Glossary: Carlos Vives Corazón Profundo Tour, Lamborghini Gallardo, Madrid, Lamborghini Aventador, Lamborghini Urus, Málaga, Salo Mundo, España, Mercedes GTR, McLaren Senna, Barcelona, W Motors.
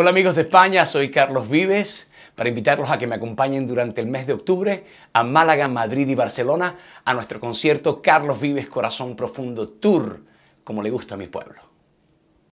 Hola amigos de España, soy Carlos Vives para invitarlos a que me acompañen durante el mes de octubre a Málaga, Madrid y Barcelona a nuestro concierto Carlos Vives Corazón Profundo Tour, como le gusta a mi pueblo.